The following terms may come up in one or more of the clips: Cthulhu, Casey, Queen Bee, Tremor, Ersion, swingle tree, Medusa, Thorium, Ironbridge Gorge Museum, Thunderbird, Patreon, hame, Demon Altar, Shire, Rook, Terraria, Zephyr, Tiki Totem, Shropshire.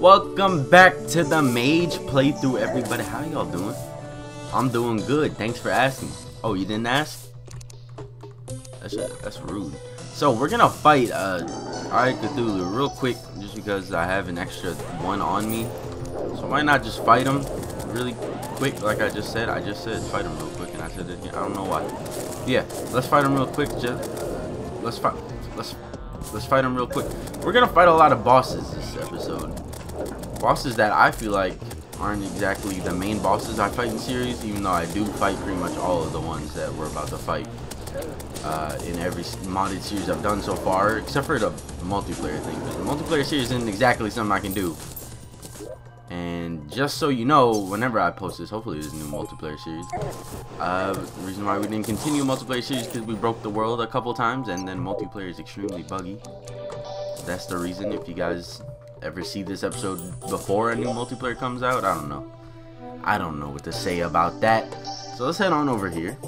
Welcome back to the Mage playthrough, everybody. How y'all doing? I'm doing good. Thanks for asking. Oh, you didn't ask? That's rude. So we're gonna fight Alright Cthulhu real quick, just because I have an extra one on me. So why not just fight him really quick? Like I just said fight him real quick, and I said it again. I don't know why. Yeah, let's fight him real quick. Let's fight him real quick. We're gonna fight a lot of bosses this episode. Bosses that I feel like aren't exactly the main bosses I fight in series, even though I do fight pretty much all of the ones that we're about to fight in every modded series I've done so far, except for the multiplayer thing. Because the multiplayer series isn't exactly something I can do. And just so you know, whenever I post this, hopefully there's a new multiplayer series. The reason why we didn't continue multiplayer series because we broke the world a couple times, and then multiplayer is extremely buggy. So that's the reason. If you guys ever see this episode before a new multiplayer comes out, I don't know. I don't know what to say about that. So let's head on over here,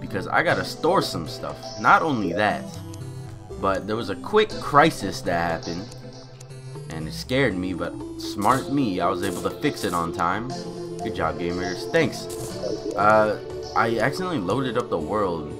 because I gotta store some stuff. Not only that, but there was a quick crisis that happened, and it scared me, but smart me, I was able to fix it on time. Good job, gamers. Thanks. I accidentally loaded up the world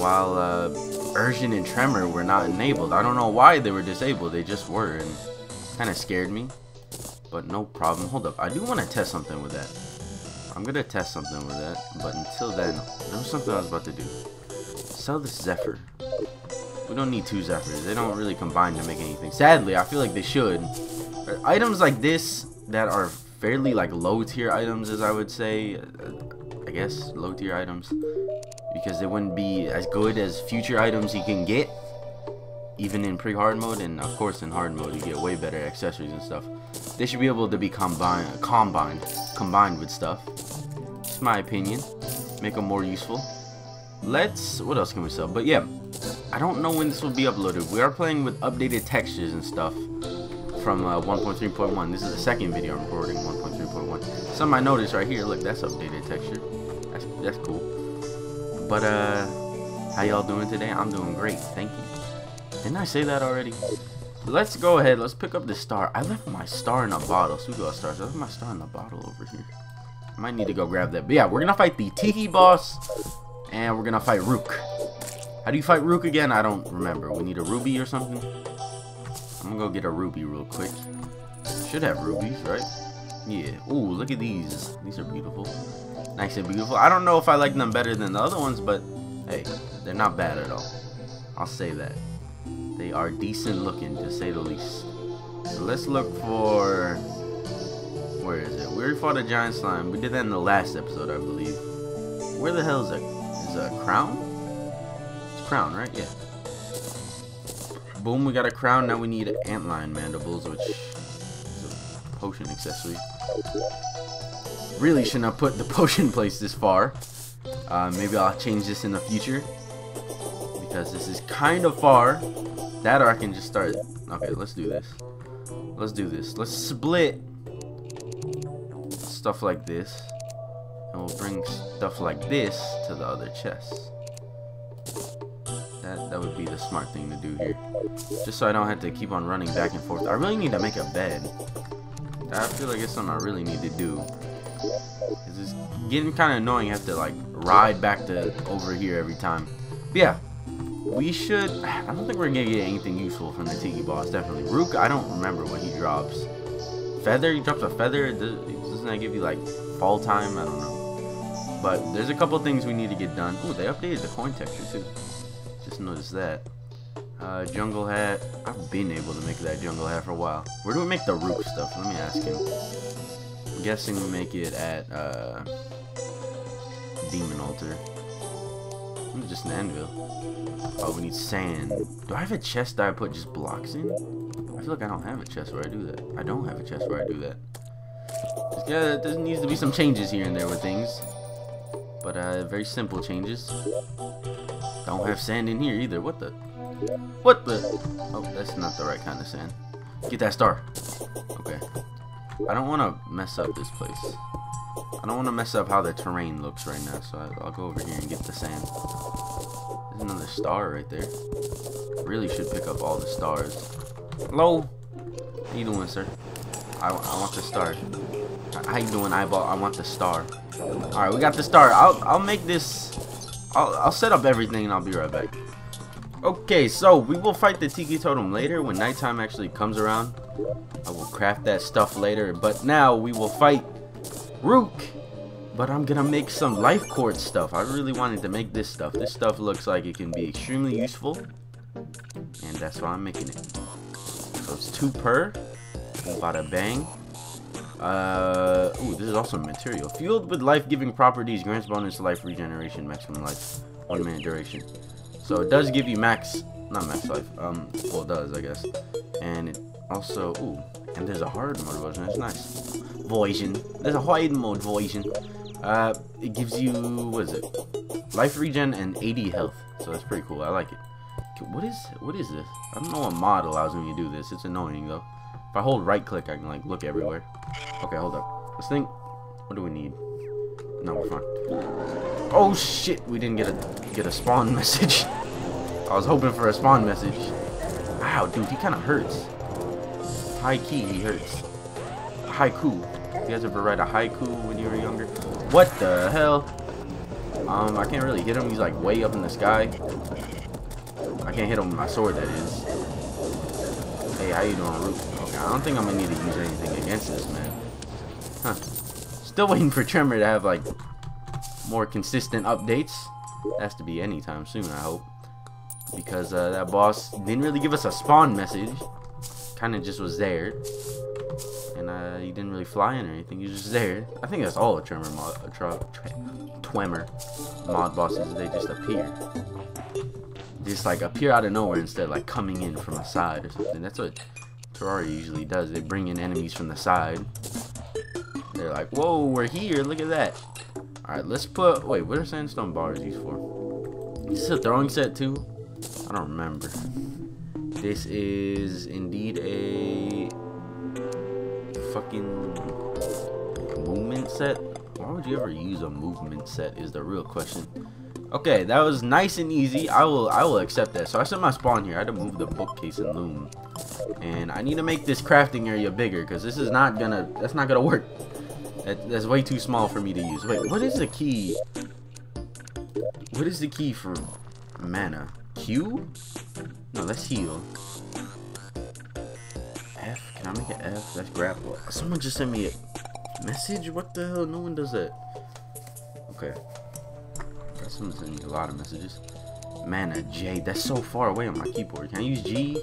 while Ersion and Tremor were not enabled. I don't know why they were disabled. They just were, and kind of scared me, but no problem. Hold up, I do want to test something with that. I'm gonna test something with that, but until then, there was something I was about to do. Sell this Zephyr. We don't need two Zephyrs. They don't really combine to make anything. Sadly, I feel like they should. Items like this that are fairly like low tier items, as I would say, I guess low tier items, because they wouldn't be as good as future items you can get, even in pre-hard mode, and of course in hard mode you get way better accessories and stuff. They should be able to be combined with stuff. It's my opinion. Make them more useful. Let's, what else can we sell? But yeah, I don't know when this will be uploaded. We are playing with updated textures and stuff from 1.3.1. This is the second video I'm recording, 1.3.1. Something I noticed right here, look, that's updated texture. That's cool. But how y'all doing today? I'm doing great, thank you. Didn't I say that already? Let's go ahead, let's pick up the star. I left my star in a bottle. So we got stars. I left my star in a bottle over here. I might need to go grab that. But yeah, we're gonna fight the Tiki boss, and we're gonna fight Rook. How do you fight Rook again? I don't remember. We need a ruby or something. I'm gonna go get a ruby real quick. Should have rubies, right? Yeah. Ooh, look at these. These are beautiful. Nice and beautiful. I don't know if I like them better than the other ones, but hey, they're not bad at all. I'll say that. They are decent looking, to say the least. So let's look for... where is it? We already fought a giant slime. We did that in the last episode, I believe. Where the hell is it? Is it a crown? It's a crown, right? Yeah. Boom, we got a crown. Now we need antlion mandibles, which is a potion accessory. Really shouldn't have put the potion place this far. Maybe I'll change this in the future, because this is kind of far. That, or I can just start. Okay, let's do this. Let's do this. Let's split stuff like this, and we'll bring stuff like this to the other chest. That would be the smart thing to do here, just so I don't have to keep on running back and forth. I really need to make a bed. I feel like it's something I really need to do. It's getting kind of annoying. I have to like ride back to over here every time. But yeah, we should. I don't think we're gonna get anything useful from the Tiki boss. Definitely Rook. I don't remember what he drops. Feather. He drops a feather. Doesn't that give you like fall time? I don't know. But there's a couple things we need to get done. Oh, they updated the coin texture too. Just noticed that. Jungle hat. I've been able to make that jungle hat for a while. Where do we make the Rook stuff? Let me ask him. I'm guessing we make it at Demon Altar. Just an anvil. Oh, we need sand. Do I have a chest that I put just blocks in? I feel like I don't have a chest where I do that. I don't have a chest where I do that. Yeah, there needs to be some changes here and there with things, but very simple changes. Don't have sand in here either. What the? What the? Oh, that's not the right kind of sand. Get that star. Okay. I don't want to mess up this place. I don't want to mess up how the terrain looks right now, so I'll go over here and get the sand. There's another star right there. Really should pick up all the stars. Hello? How you doing, sir? I want the star. How you doing, eyeball? I want the star. Alright, we got the star. I'll make this... I'll set up everything and I'll be right back. Okay, so we will fight the Tiki Totem later when nighttime actually comes around. I will craft that stuff later, but now we will fight Rook. But I'm gonna make some life cord stuff. I really wanted to make this stuff. This stuff looks like it can be extremely useful, and that's why I'm making it. So it's 2 per. Bada bang. Ooh, this is also material. Fueled with life-giving properties, grants bonus life regeneration, maximum life, 1 minute duration. So it does give you max, not max life. Well, it does, I guess. And it also, ooh, and there's a hard mode version. That's nice. Voisin. There's a hard mode voisin. It gives you, what is it? Life regen and 80 health. So that's pretty cool. I like it. What is this? I don't know what mod allows me to do this. It's annoying though. If I hold right click, I can like look everywhere. Okay, hold up. Let's think. What do we need? No, we're fine. Oh shit! We didn't get a spawn message. I was hoping for a spawn message. Wow, dude, he kind of hurts. High key, he hurts. Haiku. You guys ever write a haiku when you were younger? What the hell? I can't really hit him. He's like way up in the sky. I can't hit him with my sword, that is. Hey, how you doing, Root? Okay, I don't think I'm gonna need to use anything against this man. Huh? Still waiting for Tremor to have like more consistent updates. That has to be anytime soon, I hope, because that boss didn't really give us a spawn message. Kind of just was there, and he didn't really fly in or anything. He was just there. I think that's all a Tremor mod, Tremor mod bosses. They just appear. Just like appear out of nowhere instead of like coming in from the side or something. That's what Terraria usually does. They bring in enemies from the side. They're like, whoa, we're here, look at that. Alright, let's put, wait, what are sandstone bars these for? Is this a throwing set too? I don't remember. This is indeed a fucking movement set. Why would you ever use a movement set is the real question. Okay, that was nice and easy. I will accept that. So I set my spawn here. I had to move the bookcase and loom, and I need to make this crafting area bigger because this is not gonna. That's not gonna work. That's way too small for me to use. Wait, what is the key? What is the key for mana? Q? No, let's heal. F? Can I make an F? Let's grapple. Someone just sent me a message. What the hell? No one does that. Okay. Someone's sending a lot of messages. Mana J, that's so far away on my keyboard. Can I use G?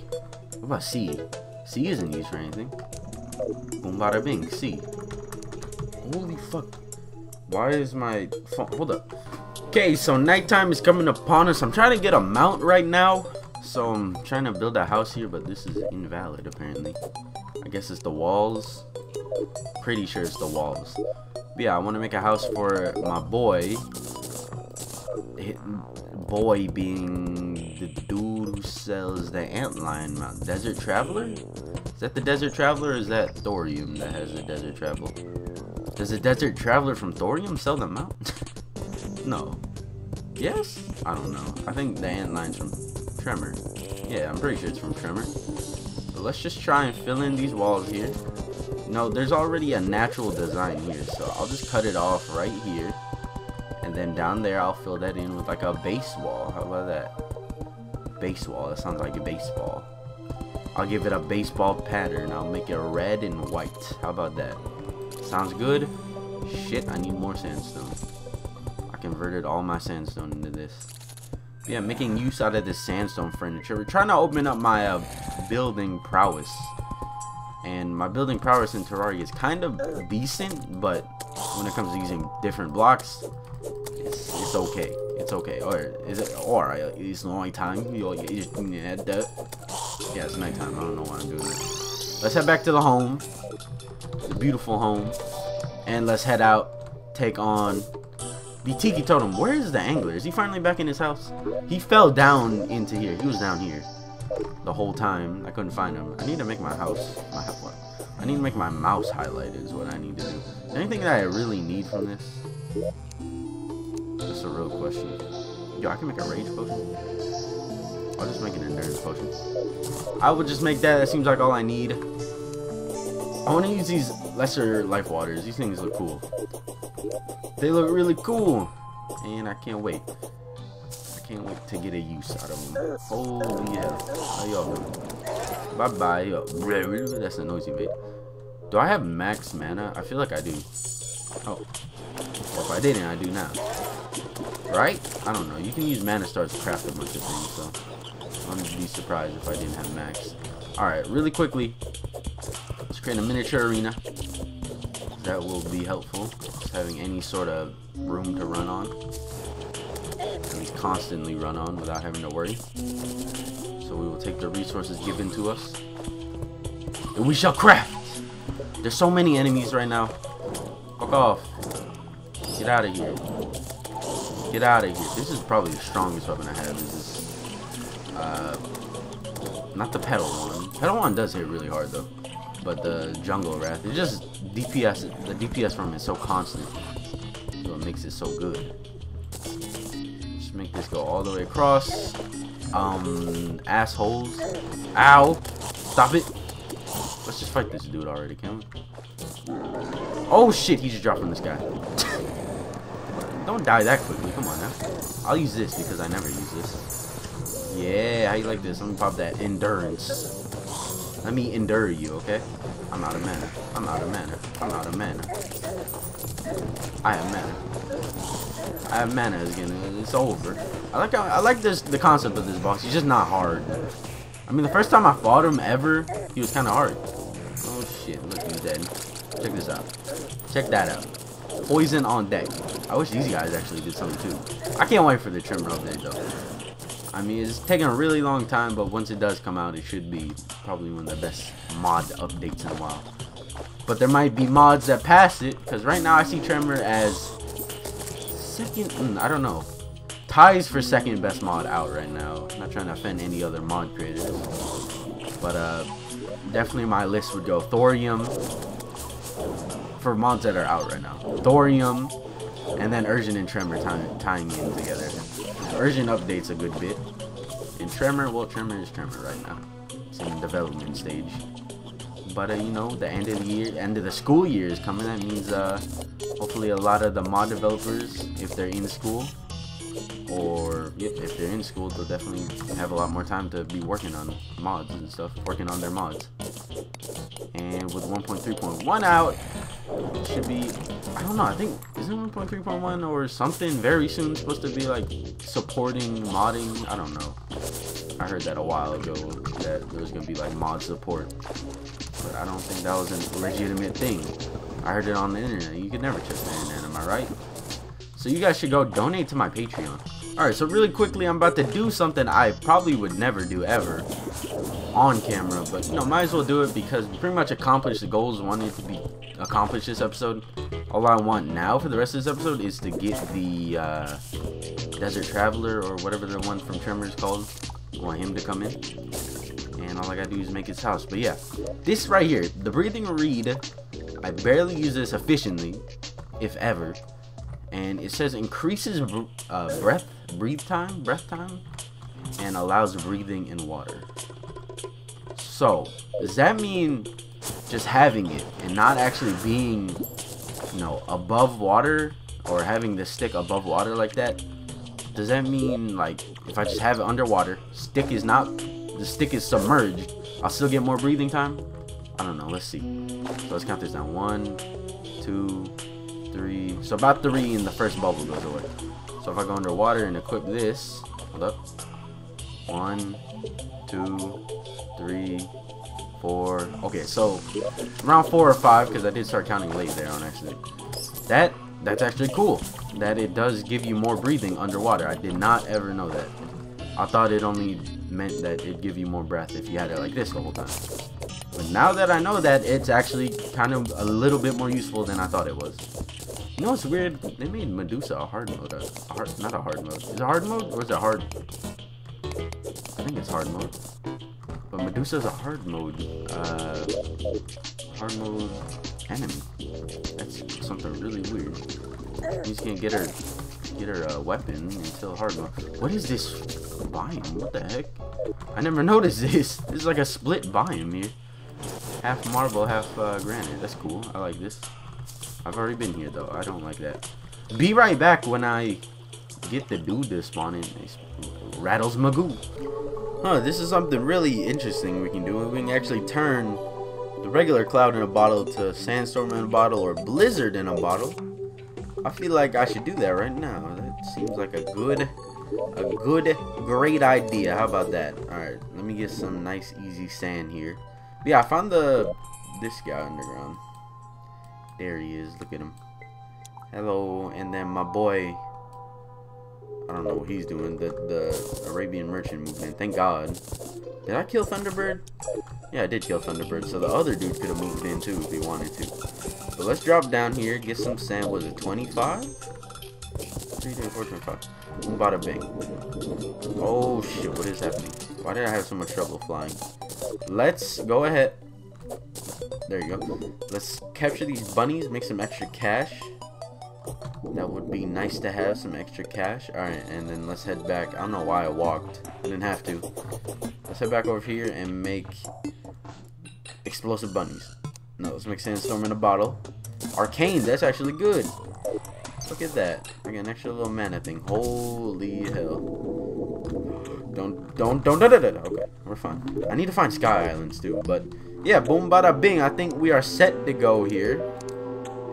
What about C? C isn't used for anything. Boom bada bing, C. Holy fuck. Why is my phone? Hold up. Okay, so nighttime is coming upon us. I'm trying to get a mount right now. So I'm trying to build a house here, but this is invalid apparently. I guess it's the walls. Pretty sure it's the walls. But yeah, I want to make a house for my boy. Boy being the dude who sells the antlion mount. Desert Traveler? Is that the Desert Traveler or is that Thorium that has the Desert Traveler? Does the Desert Traveler from Thorium sell the mount? No. Yes? I don't know. I think the antlion's from Tremor. Yeah, I'm pretty sure it's from Tremor. But let's just try and fill in these walls here. No, there's already a natural design here, so I'll just cut it off right here. Then down there I'll fill that in with like a base wall. How about that? Base wall, that sounds like a baseball. I'll give it a baseball pattern. I'll make it red and white. How about that? Sounds good? Shit, I need more sandstone. I converted all my sandstone into this. Yeah, making use out of this sandstone furniture. We're trying to open up my building prowess. And my building prowess in Terraria is kind of decent, but when it comes to using different blocks, it's okay. It's okay. Or is it? Or it's the only time. Yeah, it's nighttime. I don't know why I'm doing that. Let's head back to the home, the beautiful home, and let's head out. Take on the Tiki Totem. Where is the angler? Is he finally back in his house? He fell down into here. He was down here the whole time. I couldn't find him. I need to make my house. I need to make my mouse highlighted. Is what I need to do. Is there anything that I really need from this? That's a real question. Yo, I can make a rage potion. I'll just make an endurance potion. I would just make that. That seems like all I need. I want to use these lesser life waters. These things look cool. They look really cool. And I can't wait. I can't wait to get a use out of them. Oh, yeah. How y'all doing? Bye-bye. That's a noisy bit. Do I have max mana? I feel like I do. Oh. Well, if I didn't, I do now. Right? I don't know. You can use mana stars to craft a bunch of things, so I'm going to be surprised if I didn't have max. Alright, really quickly, let's create a miniature arena. That will be helpful. Just having any sort of room to run on. At least constantly run on without having to worry. So we will take the resources given to us. And we shall craft! There's so many enemies right now. Fuck off. Get out of here. Get out of here. This is probably the strongest weapon I have. Is this, not the pedal one. Pedal one does hit really hard though. But the jungle wrath, it just DPS. The DPS from it is so constant, so it makes it so good. Just make this go all the way across. Assholes. Ow! Stop it. Let's just fight this dude already, can we? Oh shit, he just dropped from the sky. Don't die that quickly, come on now. I'll use this because I never use this. Yeah, how you like this? Let me pop that endurance. Let me endure you, okay? I'm out of mana. I'm out of mana. I'm out of mana. I have mana. I have mana again. It's over. I like this, the concept of this boss. He's just not hard. I mean, the first time I fought him ever, he was kind of hard. Oh shit, look, he's dead. Check this out. Check that out. Poison on deck. I wish these guys actually did something too. I can't wait for the Tremor update though. I mean, it's taking a really long time, but once it does come out, it should be probably one of the best mod updates in a while. But there might be mods that pass it, because right now I see Tremor as second, I don't know. Ties for second best mod out right now. I'm not trying to offend any other mod creators, but definitely my list would go Thorium for mods that are out right now. Thorium, and then Ersion and Tremor tying in together. Ersion updates a good bit, and Tremor, well, Tremor is Tremor right now. It's in the development stage, but you know, the end of the year, end of the school year is coming. That means hopefully a lot of the mod developers, if they're in school. Or yeah, if they're in school, they'll definitely have a lot more time to be working on mods and stuff, working on their mods. And with 1.3.1 out, it should be, I don't know, I think, isn't 1.3.1 or something very soon supposed to be like supporting modding? I don't know. I heard that a while ago, that there was going to be like mod support, but I don't think that was a legitimate thing. I heard it on the internet. You could never trust the internet, am I right? So you guys should go donate to my Patreon. Alright, so really quickly, I'm about to do something I probably would never do ever on camera, but you know, might as well do it because we pretty much accomplished the goals wanted to be accomplished this episode. All I want now for the rest of this episode is to get the Desert Traveler or whatever the one from Tremor is called. I want him to come in. And all I gotta do is make his house. But yeah, this right here, the Breathing Reed, I barely use this efficiently, if ever. And it says increases breath time, and allows breathing in water. So does that mean just having it and not actually being, you know, above water or having the stick above water like that? Does that mean like if I just have it underwater, stick is not, the stick is submerged, I'll still get more breathing time? I don't know. Let's see. So let's count this down. 1, 2, 3. So about 3 in the first bubble goes away. So if I go underwater and equip this, hold up. 1, 2, 3, 4. Okay, so around 4 or 5, because I did start counting late there on accident. That's actually cool. That it does give you more breathing underwater. I did not ever know that. I thought it only meant that it'd give you more breath if you had it like this the whole time. But now that I know that, it's actually kind of a little bit more useful than I thought it was. You know what's weird? They made Medusa a hard mode. Not a hard mode. Is it hard mode or is it hard? I think it's hard mode. But Medusa's a hard mode. Hard mode enemy. That's something really weird. You just can't get her weapon until hard mode. What is this biome? What the heck? I never noticed this. This is like a split biome here. Half marble, half granite. That's cool. I like this. I've already been here, though. I don't like that. Be right back when I get the dude to spawn in. It rattles Magoo. Huh, this is something really interesting we can do. We can actually turn the regular cloud in a bottle to sandstorm in a bottle or blizzard in a bottle. I feel like I should do that right now. That seems like a great idea. How about that? Alright, let me get some nice, easy sand here. But yeah, I found this guy underground. There he is. Look at him. Hello. And then my boy, I don't know what he's doing. The Arabian merchant movement. Thank God. Did I kill Thunderbird? Yeah, I did kill Thunderbird. So the other dude could have moved in too if he wanted to. But let's drop down here. Get some sand. Was it 25? 3, 4, 25. Bada bing. Oh shit, what is happening? Why did I have so much trouble flying? Let's go ahead. There you go. Let's capture these bunnies, make some extra cash. That would be nice to have some extra cash. Alright, and then let's head back. I don't know why I walked. I didn't have to. Let's head back over here and make explosive bunnies. No, let's make sandstorm in a bottle. Arcane, that's actually good. Look at that. I got an extra little mana thing. Holy hell. Don't. Okay, we're fine. I need to find Sky Islands too, but yeah, boom, bada, bing. I think we are set to go here.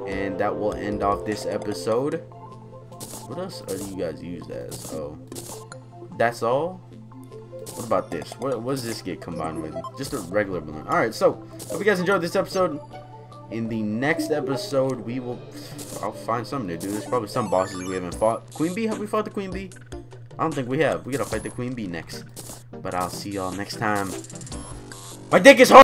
And that will end off this episode. What else are you guys used as? Oh, that's all? What about this? What does this get combined with? Just a regular balloon. Alright, so, hope you guys enjoyed this episode. In the next episode, I'll find something to do. There's probably some bosses we haven't fought. Queen Bee? Have we fought the Queen Bee? I don't think we have. We gotta fight the Queen Bee next. But I'll see y'all next time. My dick is hard!